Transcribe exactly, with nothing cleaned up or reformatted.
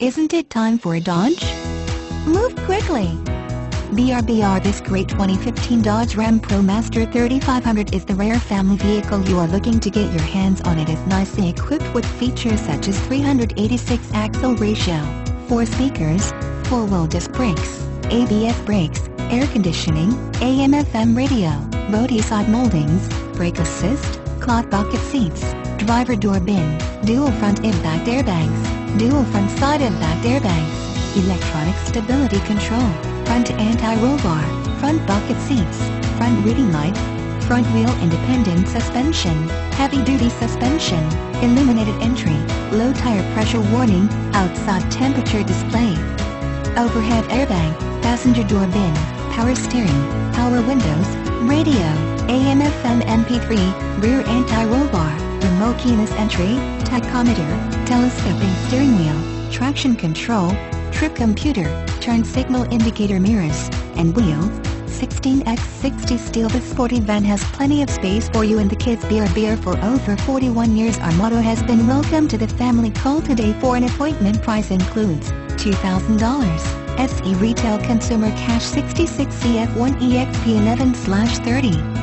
Isn't it time for a Dodge? Move quickly! B R B R, this great twenty fifteen Dodge Ram ProMaster thirty-five hundred is the rare family vehicle you are looking to. Get your hands on it. Is nicely equipped with features such as three eighty-six axle ratio, four speakers, four-wheel disc brakes, A B S brakes, air conditioning, A M F M radio, body side moldings, brake assist, cloth bucket seats, driver door bin, dual front impact airbags, dual front side impact airbags, electronic stability control, front anti-roll bar, front bucket seats, front reading light, front wheel independent suspension, heavy-duty suspension, illuminated entry, low tire pressure warning, outside temperature display, overhead airbag, passenger door bin, power steering, power windows, radio, A M F M M P three, rear anti-roll bar, remote keyless entry, tachometer, telescoping steering wheel, traction control, trip computer, turn signal indicator mirrors, and wheels. sixteen by sixty steel. This sporty van has plenty of space for you and the kids. B R B R for over forty-one years. Our motto has been welcome to the family. Call today for an appointment. Price includes two thousand dollars. S E Retail Consumer Cash sixty-six C F one E X P eleven slash thirty.